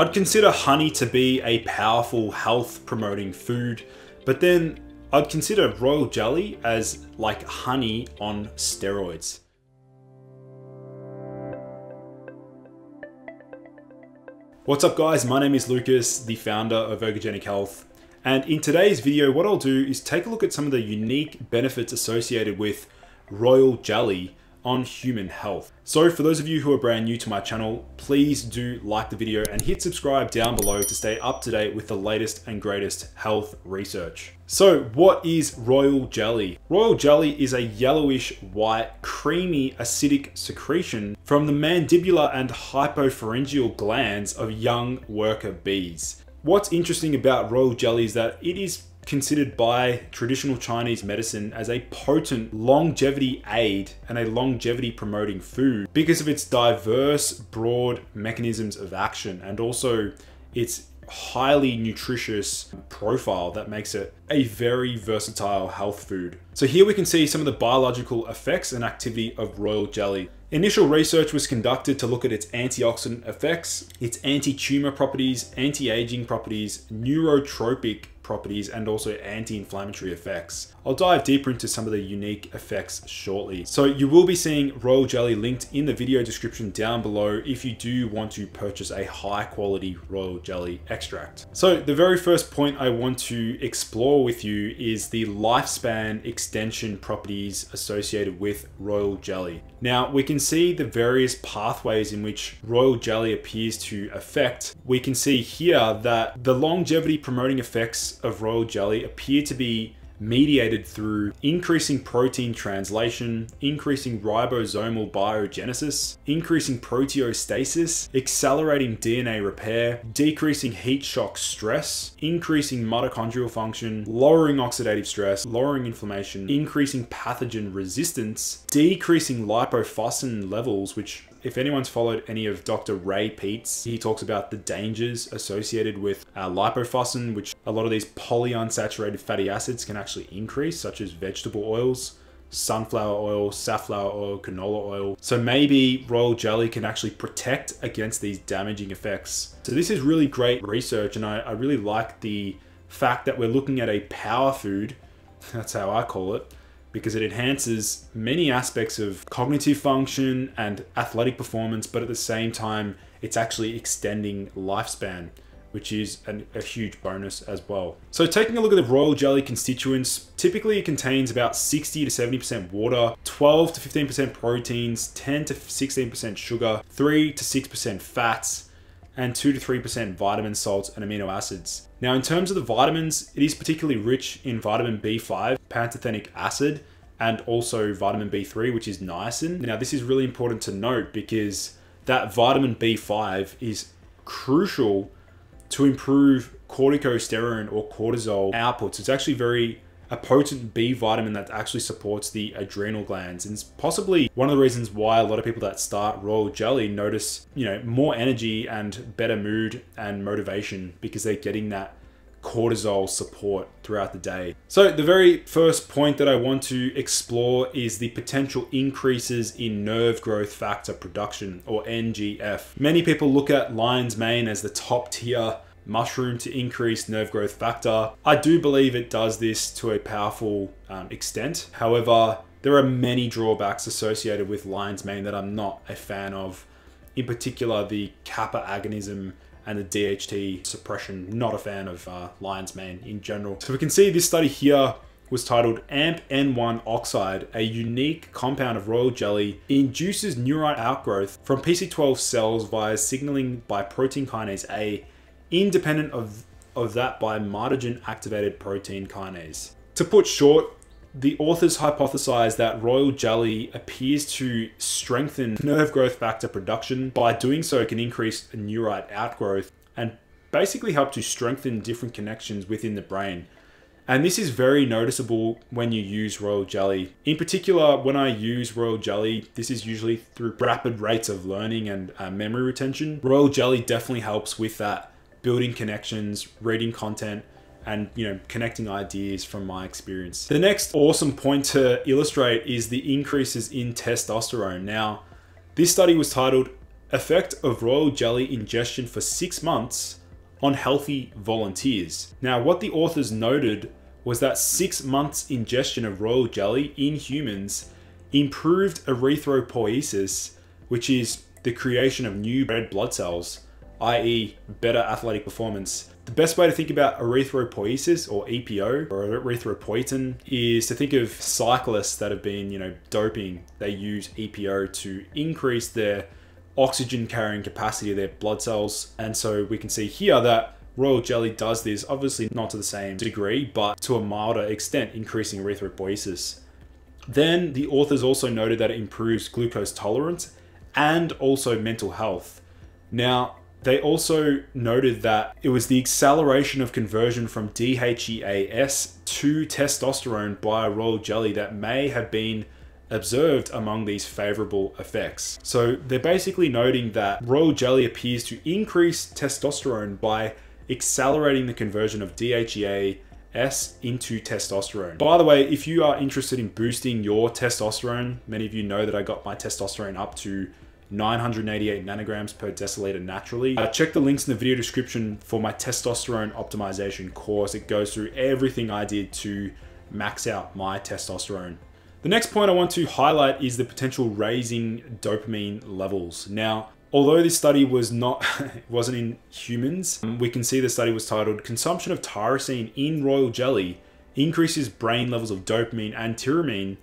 I'd consider honey to be a powerful health-promoting food, but then I'd consider royal jelly as like honey on steroids. What's up guys, my name is Lucas, the founder of Ergogenic Health. And in today's video, what I'll do is take a look at some of the unique benefits associated with royal jelly on human health. So for those of you who are brand new to my channel, please do like the video and hit subscribe down below to stay up to date with the latest and greatest health research. So what is royal jelly? Royal jelly is a yellowish, white, creamy, acidic secretion from the mandibular and hypopharyngeal glands of young worker bees. What's interesting about royal jelly is that it is considered by traditional Chinese medicine as a potent longevity aid and a longevity promoting food because of its diverse, broad mechanisms of action and also its highly nutritious profile that makes it a very versatile health food. So here we can see some of the biological effects and activity of royal jelly. Initial research was conducted to look at its antioxidant effects, its anti-tumor properties, anti-aging properties, neurotropic properties, and also anti-inflammatory effects. I'll dive deeper into some of the unique effects shortly. So you will be seeing royal jelly linked in the video description down below if you do want to purchase a high quality royal jelly extract. So the very first point I want to explore with you is the lifespan extension properties associated with royal jelly. Now we can see the various pathways in which royal jelly appears to affect. We can see here that the longevity promoting effects of royal jelly appear to be mediated through increasing protein translation, increasing ribosomal biogenesis, increasing proteostasis, accelerating DNA repair, decreasing heat shock stress, increasing mitochondrial function, lowering oxidative stress, lowering inflammation, increasing pathogen resistance, decreasing lipofuscin levels, which if anyone's followed any of Dr. Ray Peet's, he talks about the dangers associated with lipofuscin, which a lot of these polyunsaturated fatty acids can actually increase, such as vegetable oils, sunflower oil, safflower oil, canola oil. So maybe royal jelly can actually protect against these damaging effects. So this is really great research, and I really like the fact that we're looking at a power food, that's how I call it, because it enhances many aspects of cognitive function and athletic performance, but at the same time, it's actually extending lifespan, which is a huge bonus as well. So taking a look at the royal jelly constituents, typically it contains about 60 to 70% water, 12 to 15% proteins, 10 to 16% sugar, 3 to 6% fats, and 2 to 3% vitamin salts and amino acids. Now, in terms of the vitamins, it is particularly rich in vitamin B5, pantothenic acid, and also vitamin B3, which is niacin. Now, this is really important to note because that vitamin B5 is crucial to improve corticosterone or cortisol outputs. It's actually a potent B vitamin that actually supports the adrenal glands. And it's possibly one of the reasons why a lot of people that start royal jelly notice, more energy and better mood and motivation because they're getting that cortisol support throughout the day. So the very first point that I want to explore is the potential increases in nerve growth factor production, or NGF. Many people look at lion's mane as the top tier mushroom to increase nerve growth factor. I do believe it does this to a powerful extent. However, there are many drawbacks associated with lion's mane that I'm not a fan of, in particular the kappa agonism and the DHT suppression. Not a fan of lion's mane in general. So we can see this study here was titled AMP N1 Oxide, a unique compound of royal jelly, induces neurite outgrowth from PC12 cells via signaling by protein kinase A, independent of that by mitogen-activated protein kinase. To put short, the authors hypothesized that royal jelly appears to strengthen nerve growth factor production. By doing so, it can increase neurite outgrowth and basically help to strengthen different connections within the brain. And this is very noticeable when you use royal jelly. In particular, when I use royal jelly, this is usually through rapid rates of learning and memory retention. Royal jelly definitely helps with that, building connections, reading content, and connecting ideas from my experience. The next awesome point to illustrate is the increases in testosterone. Now, this study was titled Effect of royal jelly ingestion for 6 months on healthy volunteers. Now, what the authors noted was that 6 months ingestion of royal jelly in humans improved erythropoiesis, which is the creation of new red blood cells, i.e. better athletic performance. The best way to think about erythropoiesis, or EPO, or erythropoietin, is to think of cyclists that have been, doping. They use EPO to increase their oxygen carrying capacity of their blood cells. And so we can see here that royal jelly does this, obviously not to the same degree, but to a milder extent, increasing erythropoiesis. Then the authors also noted that it improves glucose tolerance and also mental health. Now, they also noted that it was the acceleration of conversion from DHEAS to testosterone by royal jelly that may have been observed among these favorable effects. So they're basically noting that royal jelly appears to increase testosterone by accelerating the conversion of DHEAS into testosterone. By the way, if you are interested in boosting your testosterone, many of you know that I got my testosterone up to 988 nanograms per deciliter naturally. Check the links in the video description for my testosterone optimization course. It goes through everything I did to max out my testosterone. The next point I want to highlight is the potential raising dopamine levels. Now, although this study was not, it wasn't in humans, we can see the study was titled "Consumption of Tyrosine in Royal Jelly Increases Brain Levels of Dopamine and Tyramine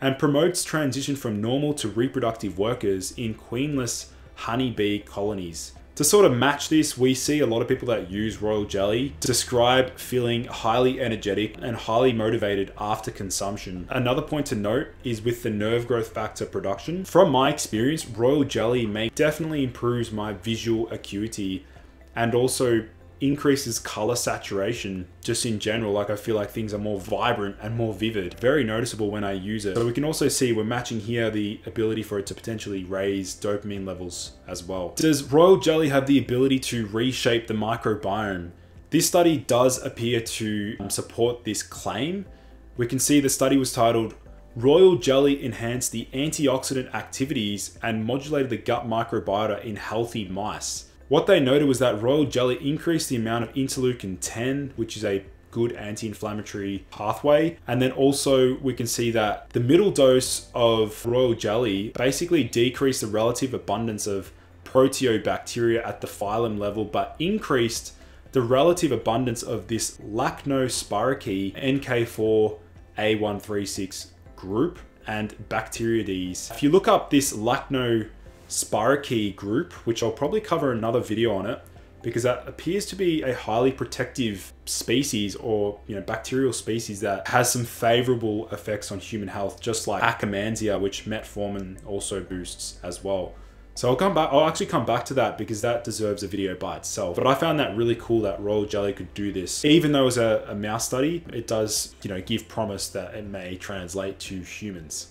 and Promotes Transition from Normal to Reproductive Workers in Queenless Honeybee Colonies." To sort of match this, we see a lot of people that use royal jelly describe feeling highly energetic and highly motivated after consumption. Another point to note is with the nerve growth factor production. From my experience, royal jelly definitely improves my visual acuity and also increases color saturation just in general. Like, I feel like things are more vibrant and more vivid. Very noticeable when I use it. So we can also see we're matching here the ability for it to potentially raise dopamine levels as well. Does royal jelly have the ability to reshape the microbiome? This study does appear to support this claim. We can see the study was titled "Royal Jelly Enhanced the Antioxidant Activities and Modulated the Gut Microbiota in Healthy Mice." What they noted was that royal jelly increased the amount of interleukin 10, which is a good anti-inflammatory pathway. And then also we can see that the middle dose of royal jelly basically decreased the relative abundance of proteobacteria at the phylum level, but increased the relative abundance of this Lachnospiraceae NK4A136 group and Bacteroides. If you look up this Lachnospiraceae group, which I'll probably cover another video on it, because that appears to be a highly protective species, or bacterial species that has some favorable effects on human health, just like Akkermansia, which metformin also boosts as well. So I'll actually come back to that, because that deserves a video by itself. But I found that really cool that royal jelly could do this. Even though it was a mouse study, it does give promise that it may translate to humans.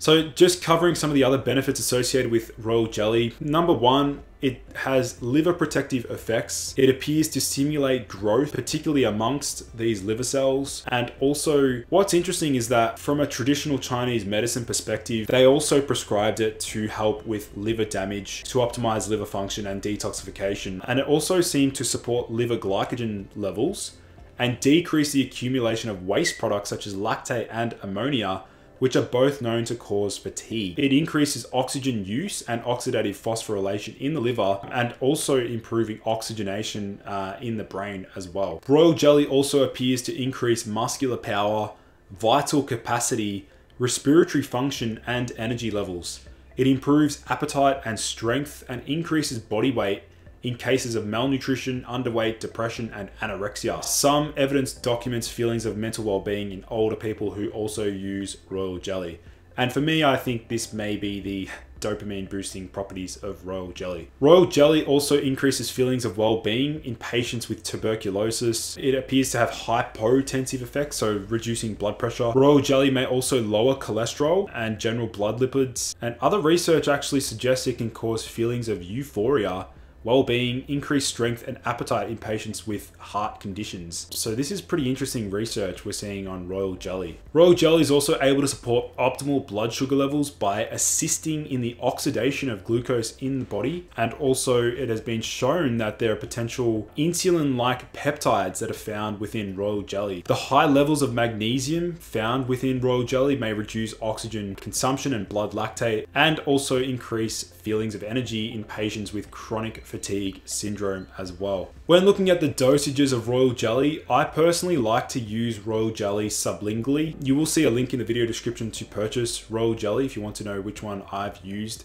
So just covering some of the other benefits associated with royal jelly. Number one, it has liver protective effects. It appears to stimulate growth, particularly amongst these liver cells. And also what's interesting is that from a traditional Chinese medicine perspective, they also prescribed it to help with liver damage, to optimize liver function and detoxification. And it also seemed to support liver glycogen levels and decrease the accumulation of waste products such as lactate and ammonia, which are both known to cause fatigue. It increases oxygen use and oxidative phosphorylation in the liver, and also improving oxygenation in the brain as well. Royal jelly also appears to increase muscular power, vital capacity, respiratory function, and energy levels. It improves appetite and strength, and increases body weight in cases of malnutrition, underweight, depression, and anorexia. Some evidence documents feelings of mental well-being in older people who also use royal jelly. And for me, I think this may be the dopamine boosting properties of royal jelly. Royal jelly also increases feelings of well-being in patients with tuberculosis. It appears to have hypotensive effects, so reducing blood pressure. Royal jelly may also lower cholesterol and general blood lipids. And other research actually suggests it can cause feelings of euphoria, well-being, increased strength and appetite in patients with heart conditions. So this is pretty interesting research we're seeing on Royal Jelly. Royal Jelly is also able to support optimal blood sugar levels by assisting in the oxidation of glucose in the body. And also it has been shown that there are potential insulin-like peptides that are found within Royal Jelly. The high levels of magnesium found within Royal Jelly may reduce oxygen consumption and blood lactate, and also increase feelings of energy in patients with chronic fatigue syndrome as well. When looking at the dosages of Royal Jelly, I personally like to use Royal Jelly sublingually. You will see a link in the video description to purchase Royal Jelly if you want to know which one I've used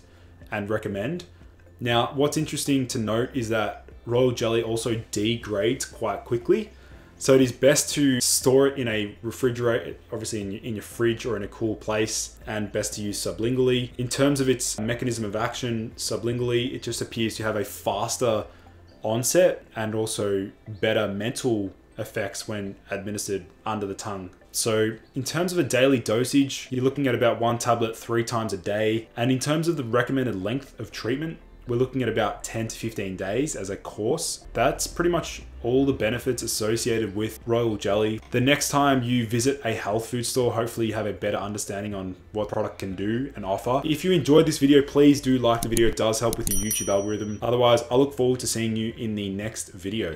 and recommend. Now, what's interesting to note is that Royal Jelly also degrades quite quickly. So it is best to store it in a refrigerator, obviously in your fridge or in a cool place, and best to use sublingually. In terms of its mechanism of action, sublingually, it just appears to have a faster onset and also better mental effects when administered under the tongue. So in terms of a daily dosage, you're looking at about 1 tablet 3 times a day. And in terms of the recommended length of treatment, we're looking at about 10 to 15 days as a course. That's pretty much all the benefits associated with Royal Jelly. The next time you visit a health food store, hopefully you have a better understanding on what the product can do and offer. If you enjoyed this video, please do like the video. It does help with the YouTube algorithm. Otherwise, I look forward to seeing you in the next video.